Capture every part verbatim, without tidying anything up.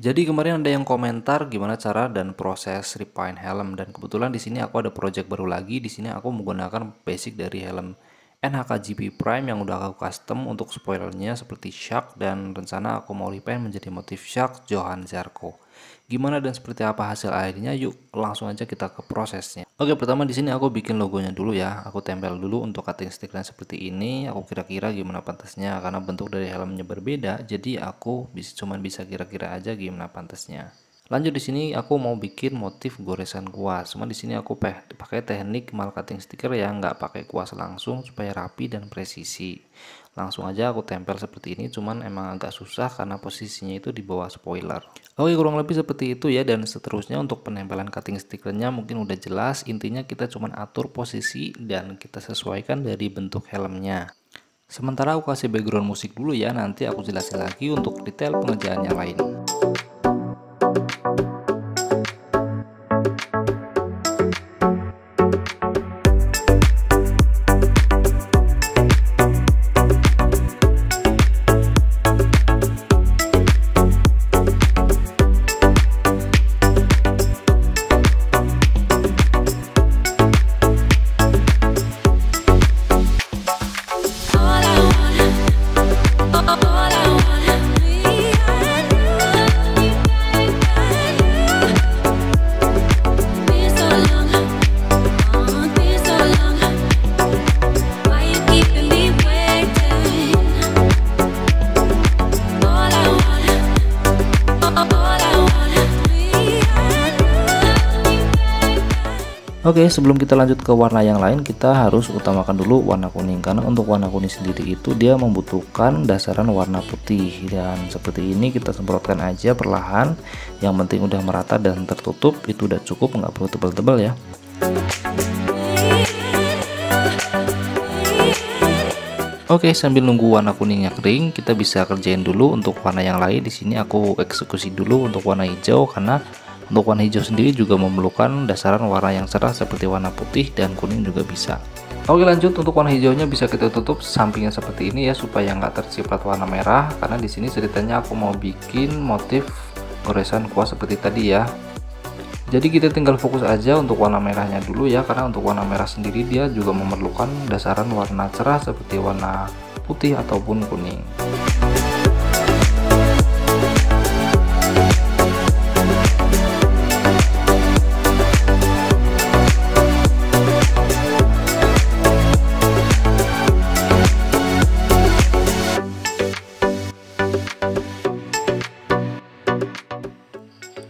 Jadi kemarin ada yang komentar gimana cara dan proses repaint helm, dan kebetulan di sini aku ada project baru lagi. Di sini aku menggunakan basic dari helm N H K G P Prime yang udah aku custom untuk spoilernya seperti Shark, dan rencana aku mau repaint menjadi motif Shark Johan Zarco. Gimana dan seperti apa hasil akhirnya? Yuk langsung aja kita ke prosesnya. Oke, pertama di sini aku bikin logonya dulu ya. Aku tempel dulu untuk cutting stick dan seperti ini. Aku kira-kira gimana pantasnya, karena bentuk dari helmnya berbeda, jadi aku bisa cuman bisa kira-kira aja gimana pantasnya. Lanjut di sini aku mau bikin motif goresan kuas. Cuma di sini aku pakai teknik mal cutting stiker ya, nggak pakai kuas langsung supaya rapi dan presisi. Langsung aja aku tempel seperti ini, cuman emang agak susah karena posisinya itu di bawah spoiler. Oke, kurang lebih seperti itu ya, dan seterusnya untuk penempelan cutting stikernya mungkin udah jelas. Intinya kita cuman atur posisi dan kita sesuaikan dari bentuk helmnya. Sementara aku kasih background musik dulu ya, nanti aku jelasin lagi untuk detail pengerjaannya lain. Oke, sebelum kita lanjut ke warna yang lain, kita harus utamakan dulu warna kuning, karena untuk warna kuning sendiri itu dia membutuhkan dasaran warna putih. Dan seperti ini kita semprotkan aja perlahan, yang penting udah merata dan tertutup, itu udah cukup, nggak perlu tebal-tebal ya. Oke, sambil nunggu warna kuningnya kering, kita bisa kerjain dulu untuk warna yang lain. Di sini aku eksekusi dulu untuk warna hijau, karena untuk warna hijau sendiri juga memerlukan dasaran warna yang cerah seperti warna putih dan kuning juga bisa. Oke, lanjut untuk warna hijaunya bisa kita tutup sampingnya seperti ini ya, supaya nggak terciprat warna merah, karena di sini ceritanya aku mau bikin motif goresan kuas seperti tadi ya. Jadi kita tinggal fokus aja untuk warna merahnya dulu ya, karena untuk warna merah sendiri dia juga memerlukan dasaran warna cerah seperti warna putih ataupun kuning.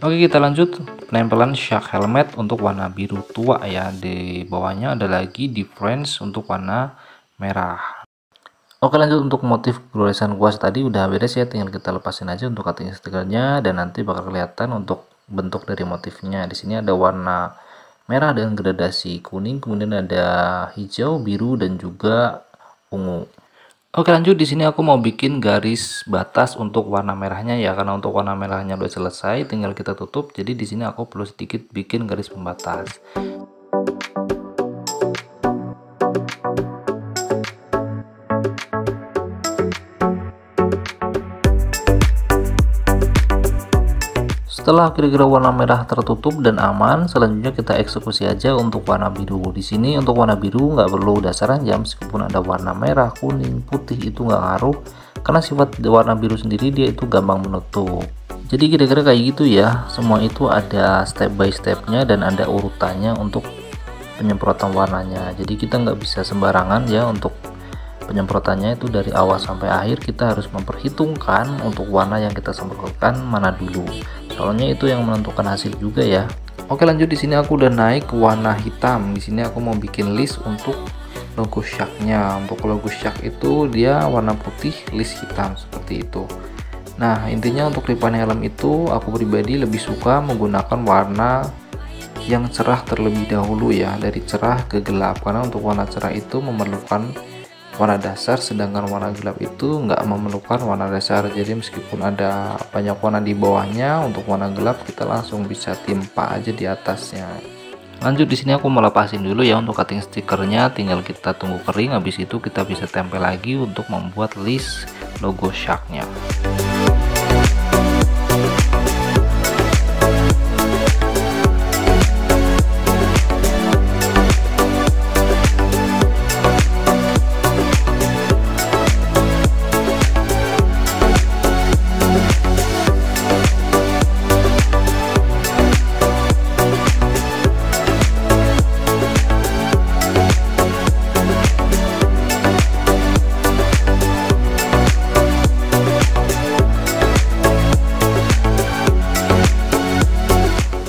Oke, kita lanjut penempelan Shark helmet untuk warna biru tua ya. Di bawahnya ada lagi difference untuk warna merah. Oke, lanjut untuk motif goresan kuas tadi udah beres ya, tinggal kita lepasin aja untuk cutting stikernya, dan nanti bakal kelihatan untuk bentuk dari motifnya. Di sini ada warna merah dengan gradasi kuning, kemudian ada hijau, biru, dan juga ungu. Oke, lanjut di sini aku mau bikin garis batas untuk warna merahnya ya, karena untuk warna merahnya udah selesai, tinggal kita tutup. Jadi di sini aku perlu sedikit bikin garis pembatas. Setelah kira-kira warna merah tertutup dan aman, selanjutnya kita eksekusi aja untuk warna biru. Di sini untuk warna biru nggak perlu dasaran ya, meskipun ada warna merah, kuning, putih itu nggak ngaruh, karena sifat warna biru sendiri dia itu gampang menutup. Jadi kira-kira kayak gitu ya, semua itu ada step by stepnya dan ada urutannya untuk penyemprotan warnanya. Jadi kita nggak bisa sembarangan ya untuk penyemprotannya, itu dari awal sampai akhir kita harus memperhitungkan untuk warna yang kita semprotkan mana dulu, soalnya itu yang menentukan hasil juga ya. Oke, lanjut di sini aku udah naik warna hitam. Di sini aku mau bikin list untuk logo Sharknya. Untuk logo Shark itu dia warna putih list hitam seperti itu. Nah, intinya untuk repaint helm itu aku pribadi lebih suka menggunakan warna yang cerah terlebih dahulu ya, dari cerah ke gelap, karena untuk warna cerah itu memerlukan warna dasar, sedangkan warna gelap itu nggak memerlukan warna dasar. Jadi meskipun ada banyak warna di bawahnya, untuk warna gelap kita langsung bisa timpa aja di atasnya. Lanjut di sini aku mau lepasin dulu ya untuk cutting stikernya, tinggal kita tunggu kering, habis itu kita bisa tempel lagi untuk membuat list logo Sharknya.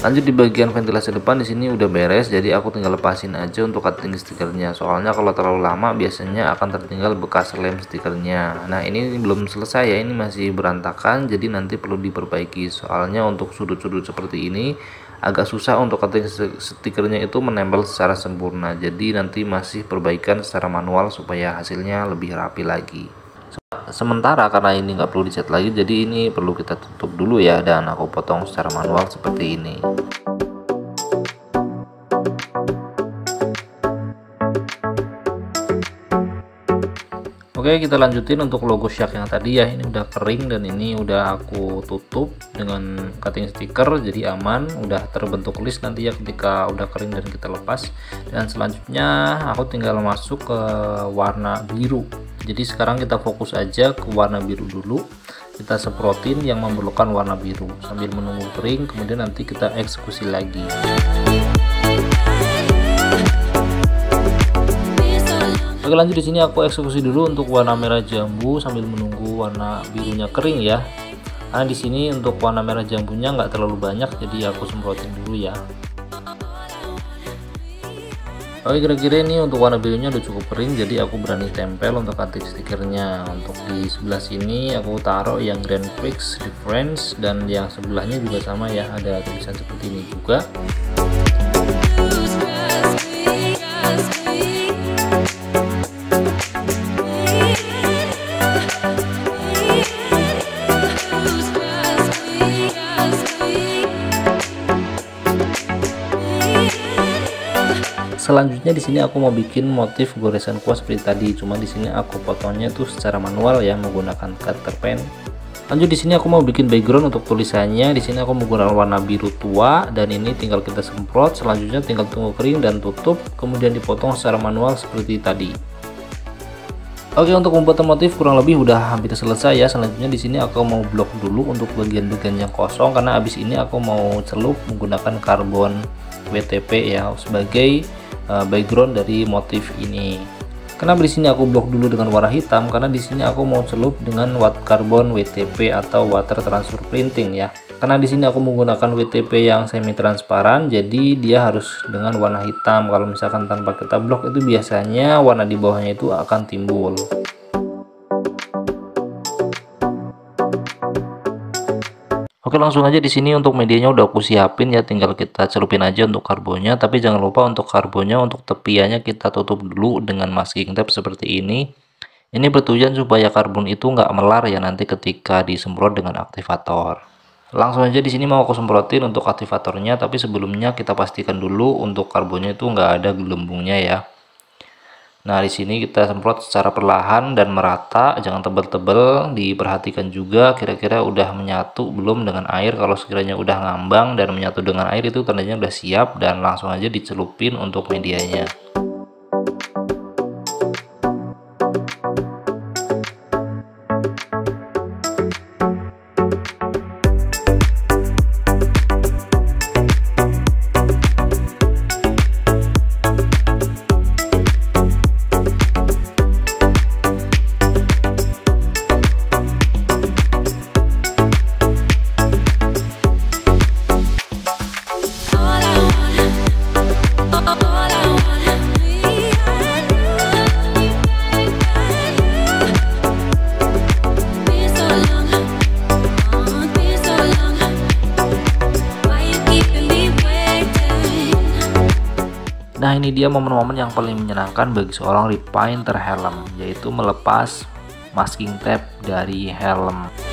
Lanjut di bagian ventilasi depan, di sini udah beres, jadi aku tinggal lepasin aja untuk cutting stikernya. Soalnya kalau terlalu lama biasanya akan tertinggal bekas lem stikernya. Nah, ini belum selesai ya, ini masih berantakan, jadi nanti perlu diperbaiki. Soalnya untuk sudut-sudut seperti ini agak susah untuk cutting stikernya itu menempel secara sempurna. Jadi nanti masih perbaikan secara manual supaya hasilnya lebih rapi lagi. Sementara karena ini nggak perlu dicat lagi, jadi ini perlu kita tutup dulu ya, dan aku potong secara manual seperti ini. Oke, kita lanjutin untuk logo Shark yang tadi ya. Ini udah kering dan ini udah aku tutup dengan cutting stiker, jadi aman, udah terbentuk list nanti ya ketika udah kering dan kita lepas. Dan selanjutnya aku tinggal masuk ke warna biru. Jadi sekarang kita fokus aja ke warna biru dulu. Kita semprotin yang memerlukan warna biru sambil menunggu kering, kemudian nanti kita eksekusi lagi. Oke, lanjut di sini aku eksekusi dulu untuk warna merah jambu sambil menunggu warna birunya kering ya. Karena di sini untuk warna merah jambunya nggak terlalu banyak, jadi aku semprotin dulu ya. Oke, kira-kira ini untuk warna birunya udah cukup kering, jadi aku berani tempel untuk cutting stikernya. Untuk di sebelah sini aku taruh yang Grand Prix Difference, dan yang sebelahnya juga sama ya, ada tulisan seperti ini juga. Selanjutnya di sini aku mau bikin motif goresan kuas seperti tadi, cuma di sini aku potongnya tuh secara manual ya menggunakan cutter pen. Lanjut di sini aku mau bikin background untuk tulisannya. Di sini aku menggunakan warna biru tua, dan ini tinggal kita semprot. Selanjutnya tinggal tunggu kering dan tutup, kemudian dipotong secara manual seperti tadi. Oke, untuk membuat motif kurang lebih udah hampir selesai ya. Selanjutnya di sini aku mau blok dulu untuk bagian-bagian yang kosong, karena abis ini aku mau celup menggunakan karbon W T P ya sebagai background dari motif ini. Kenapa di sini aku blok dulu dengan warna hitam? Karena di sini aku mau celup dengan wat karbon W T P atau water transfer printing ya. Karena di sini aku menggunakan W T P yang semi transparan, jadi dia harus dengan warna hitam. Kalau misalkan tanpa kita blok itu biasanya warna di bawahnya itu akan timbul. Oke, langsung aja di sini untuk medianya udah aku siapin ya, tinggal kita celupin aja untuk karbonnya. Tapi jangan lupa untuk karbonnya, untuk tepiannya kita tutup dulu dengan masking tape seperti ini. Ini bertujuan supaya karbon itu nggak melar ya nanti ketika disemprot dengan aktivator. Langsung aja di sini mau aku semprotin untuk aktivatornya, tapi sebelumnya kita pastikan dulu untuk karbonnya itu nggak ada gelembungnya ya. Nah, di sini kita semprot secara perlahan dan merata, jangan tebal-tebal, diperhatikan juga kira-kira udah menyatu belum dengan air. Kalau sekiranya udah ngambang dan menyatu dengan air itu tandanya udah siap, dan langsung aja dicelupin untuk medianya. Nah, ini dia momen-momen yang paling menyenangkan bagi seorang repainter helm, yaitu melepas masking tape dari helm.